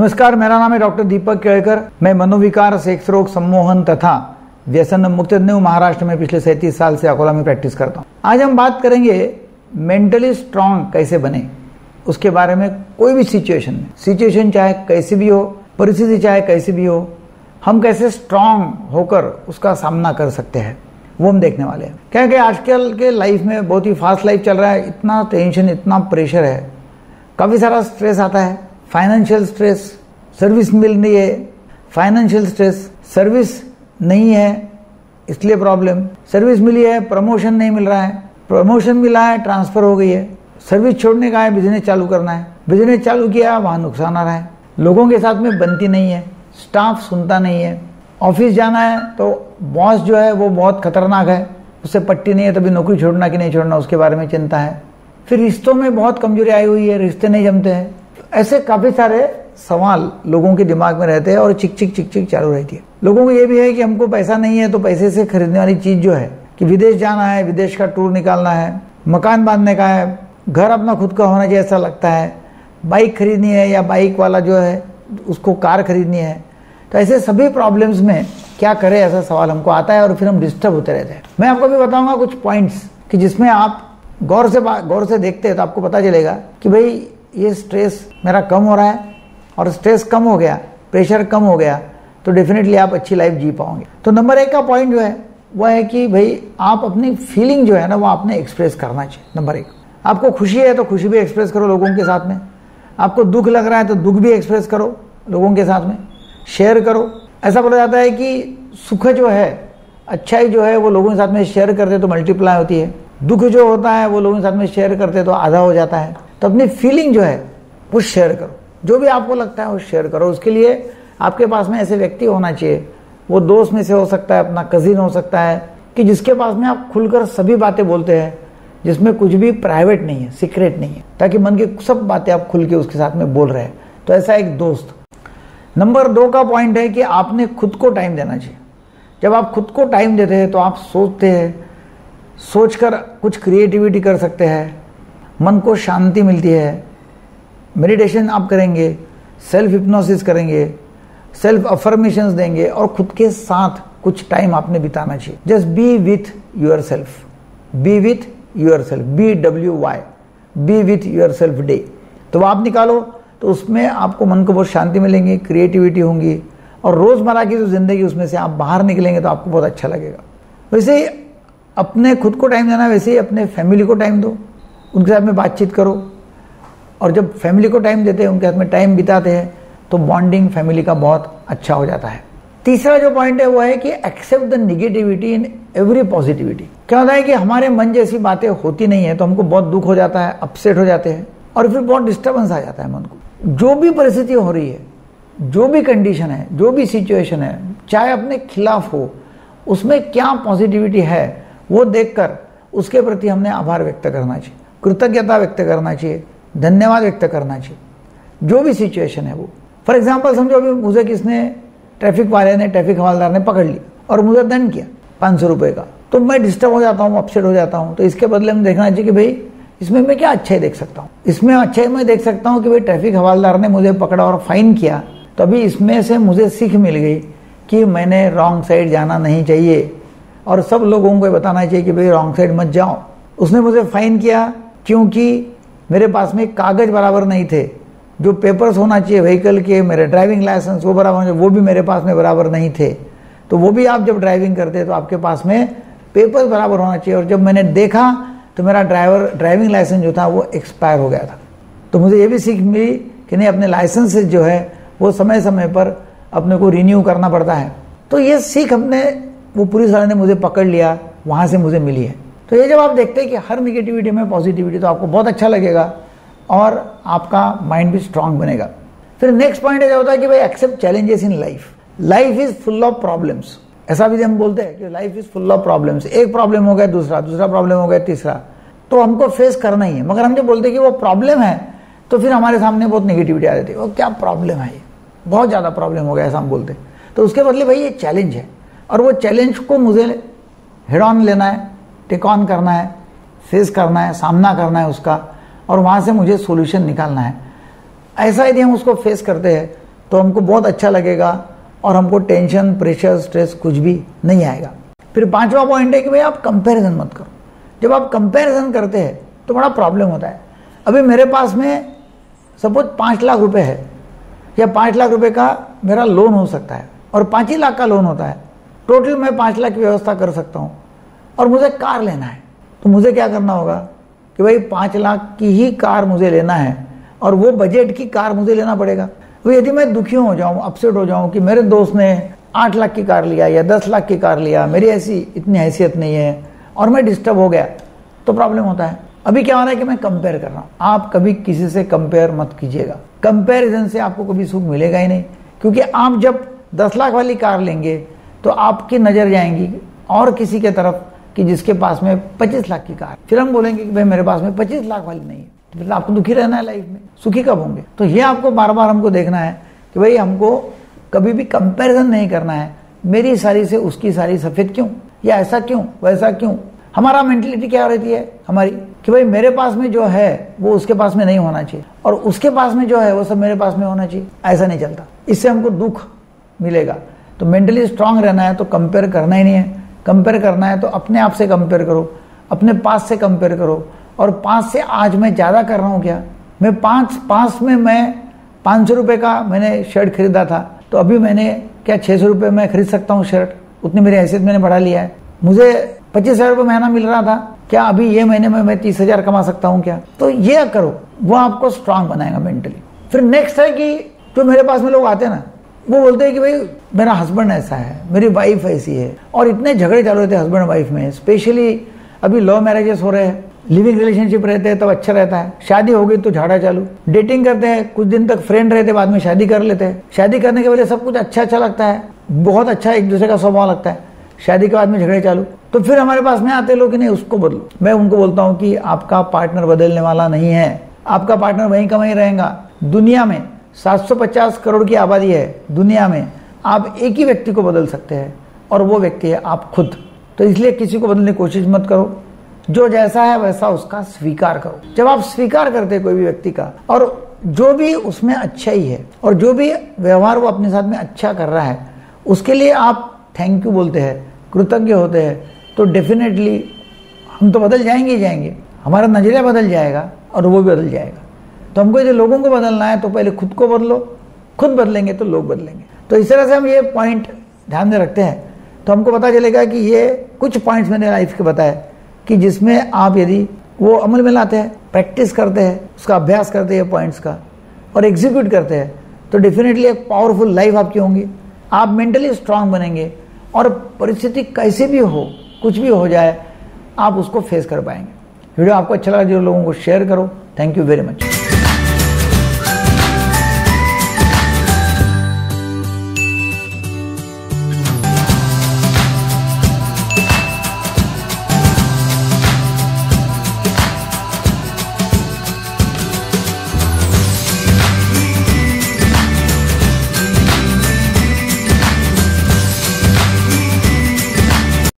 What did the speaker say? नमस्कार, मेरा नाम है डॉक्टर दीपक केळकर। मैं मनोविकार, सेक्स रोग, सम्मोहन तथा व्यसन मुक्त महाराष्ट्र में पिछले 37 साल से अकोला में प्रैक्टिस करता हूँ। आज हम बात करेंगे मेंटली स्ट्रांग कैसे बने उसके बारे में। कोई भी सिचुएशन में, सिचुएशन चाहे कैसी भी हो, परिस्थिति चाहे कैसी भी हो, हम कैसे स्ट्रांग होकर उसका सामना कर सकते हैं वो हम देखने वाले हैं। क्या कि आजकल के लाइफ में बहुत ही फास्ट लाइफ चल रहा है, इतना टेंशन, इतना प्रेशर है, काफ़ी सारा स्ट्रेस आता है। फाइनेंशियल स्ट्रेस, सर्विस मिल रही है, फाइनेंशियल स्ट्रेस, सर्विस नहीं है इसलिए प्रॉब्लम, सर्विस मिली है प्रमोशन नहीं मिल रहा है, प्रमोशन मिला है ट्रांसफ़र हो गई है, सर्विस छोड़ने का है बिजनेस चालू करना है, बिजनेस चालू किया वहाँ नुकसान आ रहा है, लोगों के साथ में बनती नहीं है, स्टाफ सुनता नहीं है, ऑफिस जाना है तो बॉस जो है वो बहुत खतरनाक है, उससे पट्टी नहीं है, तभी नौकरी छोड़ना कि नहीं छोड़ना उसके बारे में चिंता है। फिर रिश्तों में बहुत कमजोरी आई हुई है, रिश्ते नहीं जमते हैं। ऐसे काफ़ी सारे सवाल लोगों के दिमाग में रहते हैं और चिक चिक चालू रहती है। लोगों को ये भी है कि हमको पैसा नहीं है तो पैसे से खरीदने वाली चीज़ जो है कि विदेश जाना है, विदेश का टूर निकालना है, मकान बांधने का है, घर अपना खुद का होना चाहिए ऐसा लगता है, बाइक खरीदनी है या बाइक वाला जो है उसको कार खरीदनी है। तो ऐसे सभी प्रॉब्लम्स में क्या करें ऐसा सवाल हमको आता है और फिर हम डिस्टर्ब होते रहते हैं। मैं आपको भी बताऊंगा कुछ पॉइंट्स कि जिसमें आप गौर से देखते हैं तो आपको पता चलेगा कि भाई ये स्ट्रेस मेरा कम हो रहा है, और स्ट्रेस कम हो गया, प्रेशर कम हो गया तो डेफिनेटली आप अच्छी लाइफ जी पाओगे। तो नंबर 1 का पॉइंट जो है वह है कि भाई आप अपनी फीलिंग जो है ना वो आपने एक्सप्रेस करना चाहिए। नंबर 1, आपको खुशी है तो खुशी भी एक्सप्रेस करो लोगों के साथ में, आपको दुख लग रहा है तो दुख भी एक्सप्रेस करो लोगों के साथ में, शेयर करो। ऐसा बोला जाता है कि सुख जो है, अच्छाई जो है वो लोगों के साथ में शेयर करते तो मल्टीप्लाई होती है, दुख जो होता है वो लोगों के साथ में शेयर करते तो आधा हो जाता है। तो अपनी फीलिंग जो है वो शेयर करो, जो भी आपको लगता है वो शेयर करो। उसके लिए आपके पास में ऐसे व्यक्ति होना चाहिए, वो दोस्त में से हो सकता है, अपना कजिन हो सकता है, कि जिसके पास में आप खुलकर सभी बातें बोलते हैं, जिसमें कुछ भी प्राइवेट नहीं है, सीक्रेट नहीं है, ताकि मन की सब बातें आप खुल के उसके साथ में बोल रहे हैं, तो ऐसा एक दोस्त। नंबर 2 का पॉइंट है कि आपने खुद को टाइम देना चाहिए। जब आप खुद को टाइम देते हैं तो आप सोचते हैं, सोचकर कुछ क्रिएटिविटी कर सकते हैं, मन को शांति मिलती है। मेडिटेशन आप करेंगे, सेल्फ हिप्नोसिस करेंगे, सेल्फ अफर्मेशंस देंगे, और खुद के साथ कुछ टाइम आपने बिताना चाहिए। Just be with yourself, be with yourself, BWY, be with yourself day. तो आप निकालो तो उसमें आपको मन को बहुत शांति मिलेंगी, क्रिएटिविटी होंगी, और रोज़मर्रा की जो ज़िंदगी उसमें से आप बाहर निकलेंगे तो आपको बहुत अच्छा लगेगा। वैसे ही अपने खुद को टाइम देना, वैसे ही अपने फैमिली को टाइम दो, उनके साथ में बातचीत करो, और जब फैमिली को टाइम देते हैं, उनके साथ में टाइम बिताते हैं, तो बॉन्डिंग फैमिली का बहुत अच्छा हो जाता है। तीसरा जो पॉइंट है वो है कि accept the negativity in every positivity. क्या होता है कि हमारे मन जैसी बातें होती नहीं है तो हमको बहुत दुख हो जाता है, अपसेट हो जाते हैं, और फिर बहुत डिस्टर्बेंस आ जाता है मन को। जो भी परिस्थिति हो रही है, जो भी कंडीशन है, जो भी सिचुएशन है, चाहे अपने खिलाफ हो, उसमें क्या पॉजिटिविटी है वो देखकर उसके प्रति हमने आभार व्यक्त करना चाहिए, कृतज्ञता व्यक्त करना चाहिए, धन्यवाद व्यक्त करना चाहिए, जो भी सिचुएशन है वो। फॉर एग्जाम्पल, समझो अभी मुझे किसने, ट्रैफिक हवालदार ने पकड़ ली और मुझे दंड किया 500 रुपये का, तो मैं डिस्टर्ब हो जाता हूँ, अपसेट हो जाता हूँ। तो इसके बदले में देखना चाहिए कि भाई इसमें मैं क्या अच्छाई देख सकता हूँ, इसमें अच्छाई मैं देख सकता हूँ कि भाई ट्रैफिक हवालदार ने मुझे पकड़ा और फाइन किया, तो अभी इसमें से मुझे सीख मिल गई कि मैंने रॉन्ग साइड जाना नहीं चाहिए, और सब लोगों को बताना चाहिए कि भाई रॉन्ग साइड मत जाओ। उसने मुझे फाइन किया क्योंकि मेरे पास में कागज़ बराबर नहीं थे, जो पेपर्स होना चाहिए व्हीकल के, मेरे ड्राइविंग लाइसेंस वो बराबर होना चाहिए, वो भी मेरे पास में बराबर नहीं थे। तो वो भी आप जब ड्राइविंग करते हैं तो आपके पास में पेपर्स बराबर होना चाहिए, और जब मैंने देखा तो मेरा ड्राइविंग लाइसेंस जो था वो एक्सपायर हो गया था। तो मुझे ये भी सीख मिली कि नहीं, अपने लाइसेंस जो है वो समय समय पर अपने को रिन्यू करना पड़ता है। तो ये सीख हमने, वो पुलिस वाले ने मुझे पकड़ लिया, वहाँ से मुझे मिली है। तो ये जब आप देखते हैं कि हर निगेटिविटी में पॉजिटिविटी, तो आपको बहुत अच्छा लगेगा और आपका माइंड भी स्ट्रांग बनेगा। फिर नेक्स्ट पॉइंट ये होता है कि भाई accept challenges in life, life is full of problems. ऐसा भी हम बोलते हैं कि life is full of problems, एक प्रॉब्लम हो गया, दूसरा प्रॉब्लम हो गया, तीसरा, तो हमको फेस करना ही है। मगर हम जब बोलते हैं कि वो प्रॉब्लम है तो फिर हमारे सामने बहुत निगेटिविटी आ जाती है, वो क्या प्रॉब्लम है, बहुत ज़्यादा प्रॉब्लम हो गया, ऐसा हम बोलते हैं। तो उसके बदले भाई ये चैलेंज है, और वो चैलेंज को मुझे हेड ऑन लेना है, टेक ऑन करना है, फेस करना है, सामना करना है उसका, और वहाँ से मुझे सोल्यूशन निकालना है। ऐसा यदि हम उसको फेस करते हैं तो हमको बहुत अच्छा लगेगा और हमको टेंशन, प्रेशर, स्ट्रेस कुछ भी नहीं आएगा। फिर पांचवा पॉइंट है कि भाई आप कंपैरिजन मत करो। जब आप कंपैरिजन करते हैं तो बड़ा प्रॉब्लम होता है। अभी मेरे पास में सपोज 5 लाख रुपए है या 5 लाख रुपए का मेरा लोन हो सकता है और 5 ही लाख का लोन होता है, टोटल मैं 5 लाख की व्यवस्था कर सकता हूँ और मुझे कार लेना है। तो मुझे क्या करना होगा कि भाई 5 लाख की ही कार मुझे लेना है और वो बजट की कार मुझे लेना पड़ेगा। तो यदि मैं दुखी हो जाऊँ, अपसेट हो जाऊँ कि मेरे दोस्त ने 8 लाख की कार लिया या 10 लाख की कार लिया, मेरी ऐसी इतनी हैसियत नहीं है और मैं डिस्टर्ब हो गया, तो प्रॉब्लम होता है। अभी क्या हो रहा है कि मैं कंपेयर कर रहा हूँ। आप कभी किसी से कंपेयर मत कीजिएगा, कंपेरिजन से आपको कभी सुख मिलेगा ही नहीं। क्योंकि आप जब 10 लाख वाली कार लेंगे तो आपकी नज़र जाएंगी और किसी के तरफ कि जिसके पास में 25 लाख की कार। फिर हम बोलेंगे कि भाई मेरे पास में 25 लाख वाली नहीं है। तो फिर आपको दुखी रहना है लाइफ में, सुखी कब होंगे? तो ये आपको बार बार हमको देखना है कि भाई हमको कभी भी कंपैरिजन नहीं करना है। मेरी साड़ी से उसकी साड़ी सफ़ेद क्यों, या ऐसा क्यों, वैसा क्यों। हमारा मेंटलिटी क्या रहती है हमारी कि भाई मेरे पास में जो है वो उसके पास में नहीं होना चाहिए और उसके पास में जो है वो सब मेरे पास में होना चाहिए। ऐसा नहीं चलता, इससे हमको दुख मिलेगा। तो मेंटली स्ट्रांग रहना है तो कंपेयर करना ही नहीं है। कंपेयर करना है तो अपने आप से कंपेयर करो, अपने पास से कंपेयर करो और पास से आज मैं ज़्यादा कर रहा हूँ क्या। मैं पास में 500 रुपये का मैंने शर्ट खरीदा था, तो अभी मैंने क्या 600 रुपये में खरीद सकता हूँ शर्ट? उतनी मेरी हैसियत मैंने बढ़ा लिया है। मुझे 25,000 रुपये महीना मिल रहा था, क्या अभी ये महीने में मैं 30,000 कमा सकता हूँ क्या? तो ये करो, वो आपको स्ट्रांग बनाएगा मेंटली। फिर नेक्स्ट है कि जो मेरे पास में लोग आते हैं ना, वो बोलते हैं कि भाई मेरा हस्बैंड ऐसा है, मेरी वाइफ ऐसी है, और इतने झगड़े चालू रहते हैं हस्बैंड वाइफ में। स्पेशली अभी लव मैरिजेस हो रहे हैं, लिविंग रिलेशनशिप रहते हैं तब तो अच्छा रहता है, शादी हो गई तो झाड़ा चालू। डेटिंग करते हैं, कुछ दिन तक फ्रेंड रहते, बाद में शादी कर लेते हैं। शादी करने के वजह सब कुछ अच्छा लगता है, बहुत अच्छा एक दूसरे का स्वभाव लगता है, शादी के बाद में झगड़े चालू। तो फिर हमारे पास में आते लोग कि नहीं उसको बदलो। मैं उनको बोलता हूँ कि आपका पार्टनर बदलने वाला नहीं है, आपका पार्टनर वहीं का वहीं रहेगा। दुनिया में 750 करोड़ की आबादी है, दुनिया में आप एक ही व्यक्ति को बदल सकते हैं और वो व्यक्ति है आप खुद। तो इसलिए किसी को बदलने की कोशिश मत करो, जो जैसा है वैसा उसका स्वीकार करो। जब आप स्वीकार करते कोई भी व्यक्ति का, और जो भी उसमें अच्छा ही है और जो भी व्यवहार वो अपने साथ में अच्छा कर रहा है, उसके लिए आप थैंक यू बोलते हैं, कृतज्ञ होते हैं, तो डेफिनेटली हम तो बदल जाएंगे ही जाएंगे, हमारा नजरिया बदल जाएगा और वो भी बदल जाएगा। तो हमको यदि लोगों को बदलना है तो पहले खुद को बदलो, खुद बदलेंगे तो लोग बदलेंगे। तो इस तरह से हम ये पॉइंट ध्यान में रखते हैं तो हमको पता चलेगा कि ये कुछ पॉइंट्स मैंने लाइफ के बताए कि जिसमें आप यदि वो अमल में लाते हैं, प्रैक्टिस करते हैं, उसका अभ्यास करते हैं पॉइंट्स का और एग्जीक्यूट करते हैं, तो डेफिनेटली एक पावरफुल लाइफ आपकी होंगी। आप मेंटली स्ट्रांग बनेंगे और परिस्थिति कैसे भी हो, कुछ भी हो जाए, आप उसको फेस कर पाएंगे। वीडियो आपको अच्छा लगा जरूर लोगों को शेयर करो। Thank you very much.